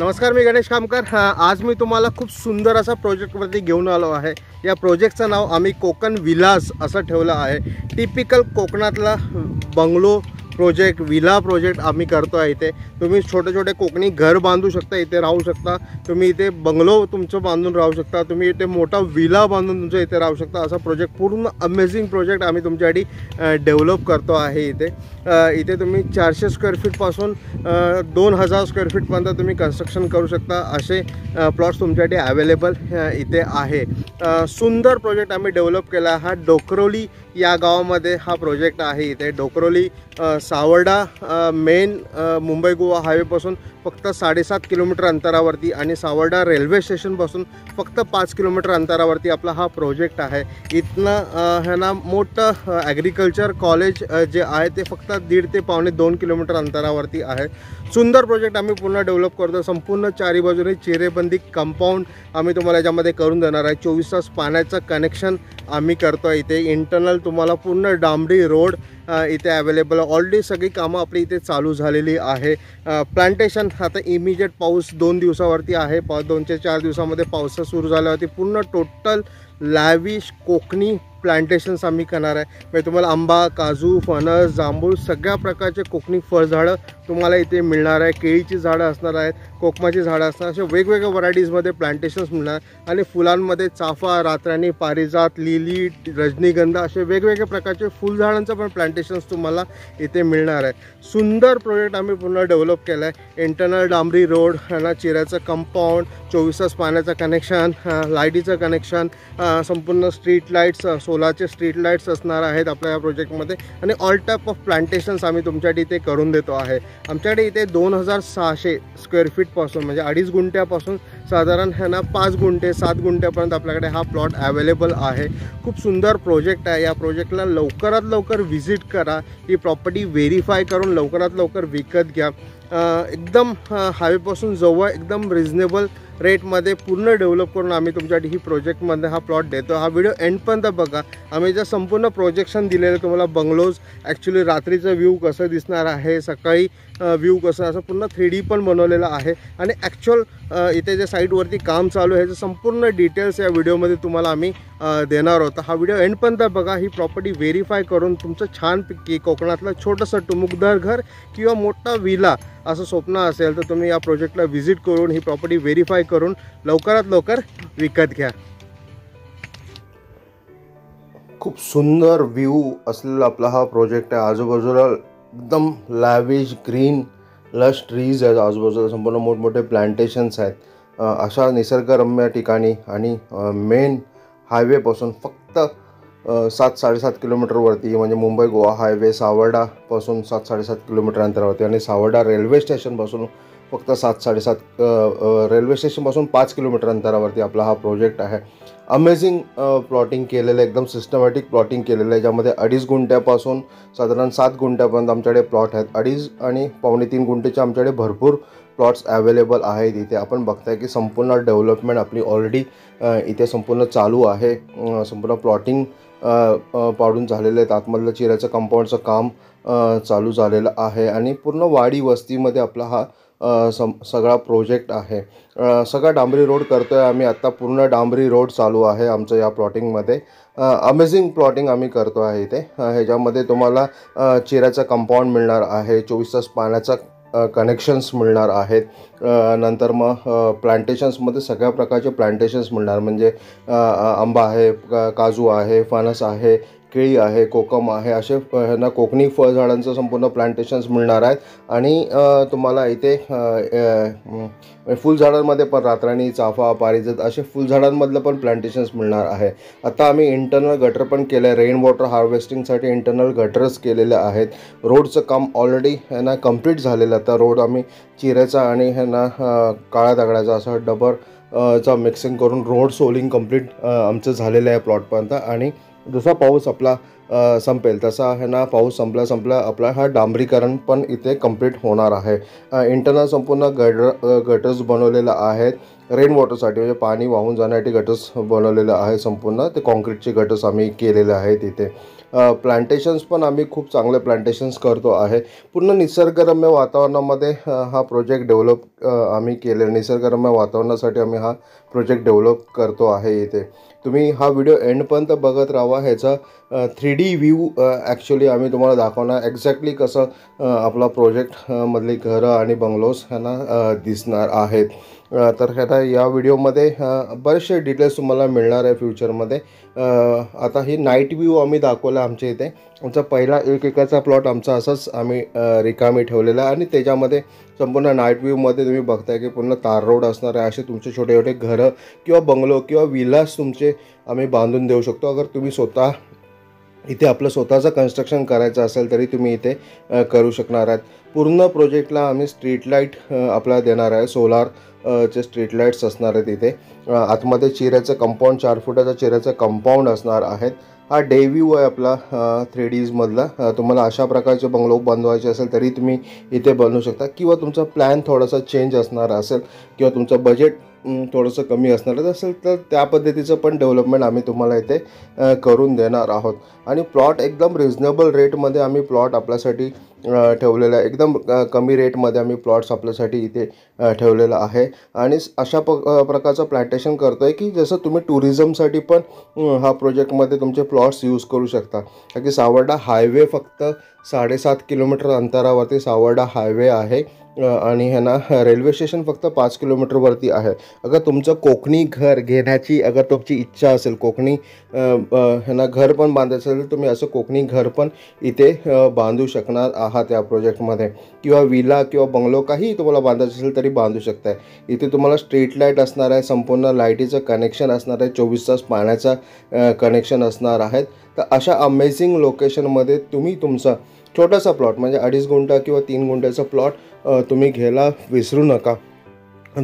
नमस्कार, मी गणेश कामकर। आज मी तुम्हाला खूप सुंदर असा प्रोजेक्टवरती घेऊन आलो आहे। या प्रोजेक्टचं नाव आम्ही कोकण विलास असं ठेवलं आहे। टिपिकल कोकणातला बंगलो प्रोजेक्ट, विला प्रोजेक्ट आम्ही करतो आहे। इथे तुम्ही छोटे छोटे कोकणी घर बांधू शकता, इथे राहू शकता, तुम्ही इथे बंगलो तुमचं बांधून राहू शकता, तुम्ही इथे मोठा विला बांधून तुमचं इथे राहू शकता। असा प्रोजेक्ट, पूर्ण अमेझिंग प्रोजेक्ट आम्ही तुमच्यासाठी डेव्हलप करतो आहे। इथे तुम्ही 400 स्क्वेअर फीटपासून 2000 स्क्वेअर फीटपर्यंत तुम्ही कन्स्ट्रक्शन करू शकता। असे प्लॉट्स तुमच्यासाठी अवेलेबल इथे आहे। सुंदर प्रोजेक्ट आम्ही डेव्हलप केला। हा ढोकरोली या गावामध्ये हा प्रोजेक्ट आहे। इथे ढोकरोली सावर्डा मेन मुंबई गोवा हायवेपासून फक्त 7.5 किलोमीटर अंतरावरती आणि सावर्डा रेल्वे स्टेशनपासून फक्त 5 किलोमीटर अंतरावरती आपला हा प्रोजेक्ट आहे। इथनं हे ना मोठं ॲग्रिकल्चर कॉलेज जे आहे ते फक्त 1.5 ते 1.5 किलोमीटर अंतरावरती आहे। सुंदर प्रोजेक्ट आम्ही पूर्ण डेव्हलप करतो। संपूर्ण चारी बाजूने चिरेबंदी कंपाऊंड आम्ही तुम्हाला याच्यामध्ये करून देणार आहे। 24 तास पाण्याचं कनेक्शन आम्ही करतो आहे। इथे इंटरनल तुम्हाला पूर्ण डांबरी रोड इथे अवेलेबल। ऑलरेडी सगळी कामं आपली इथे चालू झालेली आहे। प्लांटेशन आता इमिजिएट पाऊस 2 दिवसावरती आहे। 2 ते 4 दिवसामध्ये पावसा सुरू झाल्यावरती पूर्ण टोटल लॅविश कोकणी प्लांटेशन्स आम्ही करणार आहे। म्हणजे तुम्हाला आंबा, काजू, फनास, जांभूळ सगळ्या प्रकारचे कोकणी फळझाडं तुम्हाला इथे मिळणार आहे। केळीची झाडं असणार आहेत, कोकमाची झाडं असणार, असे वेगवेगळ्या व्हरायटीजमध्ये प्लांटेशन्स मिळणार। आणि फुलांमध्ये चाफा, रातराणी, पारिजात, लिली, रजनीगंधा असे वेगवेगळ्या प्रकारचे फुलझाडांचं पण प्लांटेशन्स तुम्हाला इथे मिळणार आहे। सुंदर प्रोजेक्ट आम्ही पूर्ण डेव्हलप केला आहे। इंटरनल डांबरी रोड, ह्याला चिऱ्याचं कंपाऊंड, 24 तास पाण्याचं कनेक्शन, लाईटीचं कनेक्शन, संपूर्ण स्ट्रीट लाईट्स, सोलाचे स्ट्रीट लाईट्स असणार आहेत आपल्या या प्रोजेक्टमध्ये। आणि ऑल टाईप ऑफ प्लांटेशन्स आम्ही तुमच्यासाठी इथे करून देतो आहे। आमच्याकडे इथे 2600 स्क्वेअर फीटपासून म्हणजे 2.5 गुंठ्यापासून साधारण ह्यांना 5 गुंठे 7 गुंठ्यापर्यंत आपल्याकडे हा प्लॉट अवेलेबल आहे। खूप सुंदर प्रोजेक्ट आहे। या प्रोजेक्टला लवकरात लवकर व्हिजिट करा। ही प्रॉपर्टी व्हेरीफाय करून लवकरात लवकर विकत घ्या। एकदम हायवेपासून जवळ, एकदम रिजनेबल रेटमध्ये पूर्ण डेव्हलप करून आम्ही तुमच्यासाठी ही प्रोजेक्टमध्ये हा प्लॉट देतो। हा व्हिडिओ एंडपर्यंत बघा। आम्ही जे संपूर्ण प्रोजेक्शन दिलेलं तुम्हाला बंगलोज ॲक्च्युली रात्रीचं व्ह्यू कसं दिसणार आहे, सकाळी व्ह्यू कसं, असं पूर्ण 3D पण बनवलेलं आहे। आणि ॲक्च्युअल इथे जे साईटवरती काम चालू आहे ह्याचं संपूर्ण डिटेल्स या व्हिडिओमध्ये तुम्हाला आम्ही देणार होता। हा व्हिडिओ एंडपर्यंत बघा। ही प्रॉपर्टी व्हेरीफाय करून तुमचं छानपैकी कोकणातलं छोटंसं टुमुकदार घर किंवा मोठा विला असं स्वप्न असेल तर तुम्ही या प्रोजेक्टला व्हिजिट करून ही प्रॉपर्टी व्हेरीफाय करून लवकरात लवकर विकत घ्या। खूप सुंदर व्ह्यू असलेला आपला हा प्रोजेक्ट आहे। आजूबाजूला एकदम लॅविश ग्रीन लश ट्रीज आहेत, आजूबाजूला संपूर्ण मोठमोठे प्लांटेशन्स आहेत। अशा निसर्गरम्य ठिकाणी आणि मेन हायवेपासून फक्त 7.5 किलोमीटरवरती म्हणजे मुंबई गोवा हायवे सावर्डापासून 7.5 किलोमीटर अंतरावरती आणि सावर्डा रेल्वे स्टेशनपासून फक्त 5 किलोमीटर अंतरावरती आपला हा प्रोजेक्ट आहे। अमेझिंग प्लॉटिंग केलेलं आहे, एकदम सिस्टमॅटिक प्लॉटिंग केलेलं आहे, ज्यामध्ये 2.5 गुंठ्यापासून साधारण 7 गुंठ्यापर्यंत आमच्याकडे प्लॉट आहेत। 2.5 आणि 2.75 गुंठेच्या आमच्याकडे भरपूर प्लॉट्स अवेलेबल आहेत। इथे आपण बघताय की संपूर्ण डेव्हलपमेंट आपली ऑलरेडी इथे संपूर्ण चालू आहे। संपूर्ण प्लॉटिंग पाडून झालेलं आहेत। आतमधलं चिऱ्याचं कंपाऊंडचं काम चालू झालेलं आहे आणि पूर्ण वाडी वस्तीमध्ये आपला हा सगळा प्रोजेक्ट आहे। सगळा डांबरी रोड करतो आहे आम्ही। आत्ता पूर्ण डांबरी रोड चालू आहे आमचं या प्लॉटिंगमध्ये। अमेझिंग प्लॉटिंग आम्ही करतो आहे इथे। ह्याच्यामध्ये तुम्हाला चिऱ्याचं कंपाऊंड मिळणार आहे, 24 तास पाण्याचा कनेक्शन्स मिळणार आहेत। नंतर मग प्लांटेशन्समध्ये सगळ्या प्रकारचे प्लांटेशन्स मिळणार, म्हणजे आंबा आहे, काजू आहे, फणस आहे, केळी आहे, कोकम आहे, असे ह्यांना कोकणी फळझाडांचं संपूर्ण प्लांटेशन्स मिळणार आहेत। आणि तुम्हाला इथे फुलझाडांमध्ये पण रातराणी, चाफा, पारिजात असे फुलझाडांमधलं पण प्लांटेशन्स मिळणार आहे। आता आम्ही इंटरनल गटर पण केलं आहे, रेन वॉटर हार्वेस्टिंगसाठी इंटरनल गटर्स केलेले आहेत। रोडचं काम ऑलरेडी ह्यांना कंप्लीट झालेलं आहे। आता रोड आम्ही चिऱ्याचा आणि ह्यांना काळ्या दगडाचा असं डबरचा मिक्सिंग करून रोड सोलिंग कंप्लीट आमचं झालेलं आहे प्लॉटपर्यंत। आणि जसा पाऊस आपला संपेल तसा है ना पाऊस संपला संपला आपला हा डांबरीकरण पण इथे कंप्लीट होणार आहे। इंटरनल संपूर्ण गटर्स बनवलेला आहेत रेन वॉटरसाठी, म्हणजे पाणी वाहून जाण्यासाठी गटर्स बनवलेले आहे संपूर्ण, ते कॉन्क्रीटचे गटर्स आम्ही केलेले आहेत। इथे प्लांटेशन्स पण आम्ही खूप चांगले प्लांटेशन्स करतो आहे। पूर्ण निसर्गरम्य वातावरणामध्ये हा प्रोजेक्ट डेव्हलप आम्ही केलेला, निसर्गरम्य वातावरणासाठी आम्ही हा प्रोजेक्ट डेव्हलप करतो आहे। इथे तुम्ही हा व्हिडिओ एंडपर्यंत बघत राहा, ह्याचा 3D व्ह्यू ॲक्च्युली आम्ही तुम्हाला दाखवणार एक्झॅक्टली कसं आपला प्रोजेक्टमधली घरं आणि बंगलोज ह्यांना दिसणार आहेत। तर ह्याला या व्हिडिओमध्ये बरेचसे डिटेल्स तुम्हाला मिळणार आहे फ्युचरमध्ये। आता ही नाईट व्ह्यू आम्ही दाखवला आमच्या इथे, आमचा पहिला एक एकाचा प्लॉट आमचा असाच आम्ही रिकामी ठेवलेला आणि त्याच्यामध्ये संपूर्ण नाईट व्ह्यूमध्ये तुम्ही बघताय की पूर्ण तार रोड असणार आहे। असे तुमचे छोटे छोटे घरं किंवा बंगलो किंवा विलास तुमचे आम्ही बांधून देऊ शकतो। अगर तुम्ही स्वतः इथे आपलं स्वतःचं कन्स्ट्रक्शन करायचं असेल तरी तुम्ही इथे करू शकणार आहात। पूर्ण प्रोजेक्टला आम्ही स्ट्रीट लाईट आपल्याला देणार आहे, सोलार चे स्ट्रीट लाईट्स असणार आहेत। इथे आतमध्ये चिऱ्याचं कंपाऊंड, 4 फुटाचं चिऱ्याचं कंपाऊंड असणार आहेत। हा डे व्ह्यू आहे आपला 3Dमधला। तुम्हाला अशा प्रकारचे बंगलो बांधवायचे असेल तरी तुम्ही इथे बनवू शकता, किंवा तुमचा प्लॅन थोडासा चेंज असणार असेल किंवा तुमचं बजेट थोडंसं कमी असणारच असेल तर त्या पद्धतीचं पण डेव्हलपमेंट आम्ही तुम्हाला इथे करून देणार आहोत। आणि प्लॉट एकदम रिजनेबल रेटमध्ये आम्ही प्लॉट आपल्यासाठी ठेवलेला आहे, एकदम कमी रेटमध्ये आम्ही प्लॉट्स आपल्यासाठी इथे ठेवलेला आहे। आणि अशा प्रकारचं प्लांटेशन करतो आहे की जसं तुम्ही टुरिझमसाठी पण हा प्रोजेक्टमध्ये तुमचे प्लॉट्स यूज करू शकता, कारण की सावर्डा हायवे फक्त 7.5 किलोमीटर अंतरावरती सावर्डा हायवे आहे आणि ह्यांना रेल्वे स्टेशन फक्त 5 किलोमीटरवरती आहे। अगर तुमचं कोकणी घर घेण्याची अगर तुमची इच्छा असेल, कोकणी ह्यांना घर पण बांधायचं असेल, तुम्ही असं कोकणी घर पण इथे बांधू शकणार आहात या प्रोजेक्टमध्ये, किंवा विला किंवा बंगलो काही तुम्हाला बांधायचं असेल तरी बांधू शकताय। इथे तुम्हाला स्ट्रीट लाईट असणार आहे, संपूर्ण लाईटीचं कनेक्शन असणार आहे, 24 तास पाण्याचं कनेक्शन असणार आहेत। तर अशा अमेझिंग लोकेशनमध्ये तुम्ही तुमचा छोटासा प्लॉट म्हणजे 2.5 गुंठा किंवा 3 गुंठ्याचा प्लॉट तुम्ही घ्यायला विसरू नका।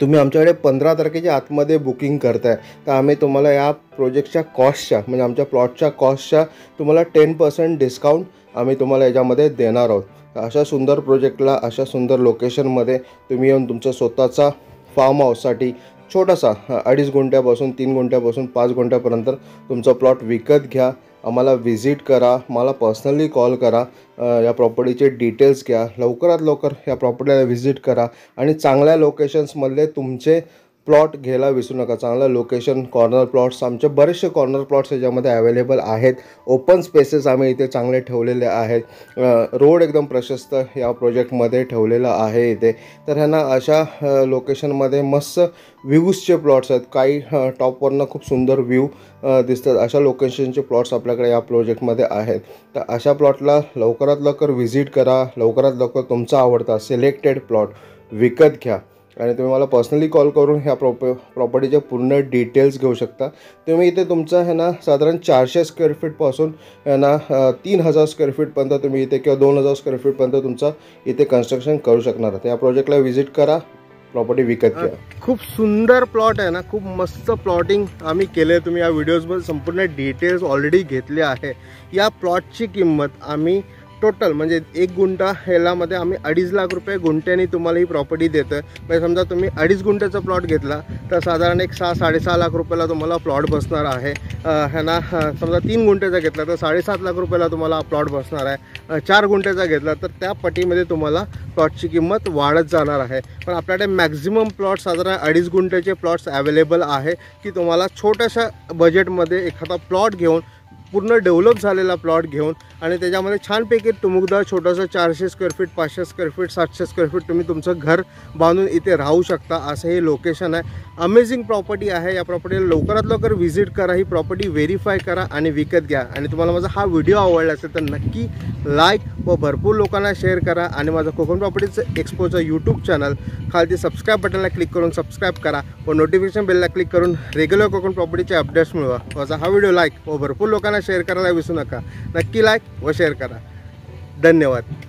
तुम्ही आमच्याकडे 15 तारखेच्या आतमध्ये बुकिंग करताय तर आम्ही तुम्हाला या प्रोजेक्टच्या कॉस्टच्या म्हणजे आमच्या प्लॉटच्या कॉस्टच्या तुम्हाला 10% डिस्काउंट आम्ही तुम्हाला याच्यामध्ये देणार आहोत। अशा सुंदर प्रोजेक्टला अशा सुंदर लोकेशनमध्ये तुम्ही येऊन तुमचा स्वतःचा फार्म हाऊससाठी छोटासा 2.5 गुंठ्यापासून 3 गुंठ्यापासून 5 गुंठ्यापर्यंत तुमचा प्लॉट विकत घ्या, आम्हाला व्हिजिट करा, मला पर्सनली कॉल करा, या प्रॉपर्टीचे डिटेल्स घ्या, लवकरात लवकर या प्रॉपर्टीला व्हिजिट करा आणि चांगल्या लोकेशन्समधले तुमचे प्लॉट घ्यायला विसरू नका। चांगलं लोकेशन कॉर्नर प्लॉट्स, आमचे बरेचसे कॉर्नर प्लॉट्स याच्यामध्ये अवेलेबल आहेत। ओपन स्पेसेस आम्ही इथे चांगले ठेवलेले आहेत, रोड एकदम प्रशस्त या प्रोजेक्टमध्ये ठेवलेला आहे इथे। तर ह्यांना अशा लोकेशनमध्ये मस्त व्ह्यूजचे प्लॉट्स आहेत, काही टॉपवरनं खूप सुंदर व्ह्यू दिसतात, अशा लोकेशनचे प्लॉट्स आपल्याकडे या प्रोजेक्टमध्ये आहेत। तर अशा प्लॉटला लवकरात लवकर व्हिजिट करा, लवकरात लवकर तुमचा आवडता सिलेक्टेड प्लॉट विकत घ्या आणि तुम्ही मला पर्सनली कॉल करून ह्या प्रॉपर्टीचे पूर्ण डिटेल्स घेऊ शकता। तुम्ही इथे तुमचा आहे ना साधारण 400 स्क्वेअर फीटपासून आहे ना 3000 स्क्वेअर फीटपर्यंत तुम्ही इथे किंवा 2000 स्क्वेअर फीटपर्यंत तुमचा इथे कन्स्ट्रक्शन करू शकणार आहात। या प्रोजेक्टला व्हिजिट करा, प्रॉपर्टी विकत घ्या। खूप सुंदर प्लॉट आहे ना, खूप मस्त प्लॉटिंग आम्ही केले, तुम्ही या व्हिडिओजमध्ये संपूर्ण डिटेल्स ऑलरेडी घेतले आहे। या प्लॉटची किंमत आम्ही टोटल म्हणजे 1 गुंठा हेलामध्ये आम्ही 2.5 लाख रुपये गुंठ्याने तुम्हाला ही प्रॉपर्टी देतो आहे। म्हणजे समजा तुम्ही 2.5 गुंठ्याचा प्लॉट घेतला तर साधारण एक 6-6.5 लाख रुपयाला तुम्हाला प्लॉट बसणार आहे। ह्यांना समजा 3 गुंठ्याचा घेतला तर 7.5 लाख रुपयाला तुम्हाला प्लॉट बसणार आहे, 4 गुंठ्याचा घेतला तर त्या पटीमध्ये तुम्हाला प्लॉटची किंमत वाढत जाणार आहे। पण आपल्याकडे मॅक्झिमम प्लॉट साधारण 2.5 गुंठ्याचे प्लॉट्स अवेलेबल आहे की तुम्हाला छोट्याशा बजेटमध्ये एखादा प्लॉट घेऊन पूर्ण डेव्हलप झालेला प्लॉट घेऊन आणि त्याच्यामध्ये छानपैकी टुमुकदार छोटंसं 400 square feet 500 square feet 700 square feet तुम्ही तुमचं घर बांधून इथे राहू शकता, असं हे लोकेशन आहे। अमेझिंग प्रॉपर्टी आहे, या प्रॉपर्टीला लवकरात लवकर व्हिजिट करा, ही प्रॉपर्टी व्हेरीफाय करा आणि विकत घ्या। आणि तुम्हाला माझा हा व्हिडिओ आवडला असेल तर नक्की लाईक व भरपूर लोकांना शेअर करा आणि माझं कोकण प्रॉपर्टीचं एक्सपोचं यूट्यूब चॅनल खालती सबस्क्राईब बटनला क्लिक करून सबस्क्राईब करा व नोटिफिकेशन बेलला क्लिक करून रेग्युलर कोकण प्रॉपर्टीचे अपडेट्स मिळवा। माझा हा व्हिडिओ लाईक व भरपूर लोकांना शेअर करायला विसरू नका, नक्की लाईक व शेअर करा। धन्यवाद।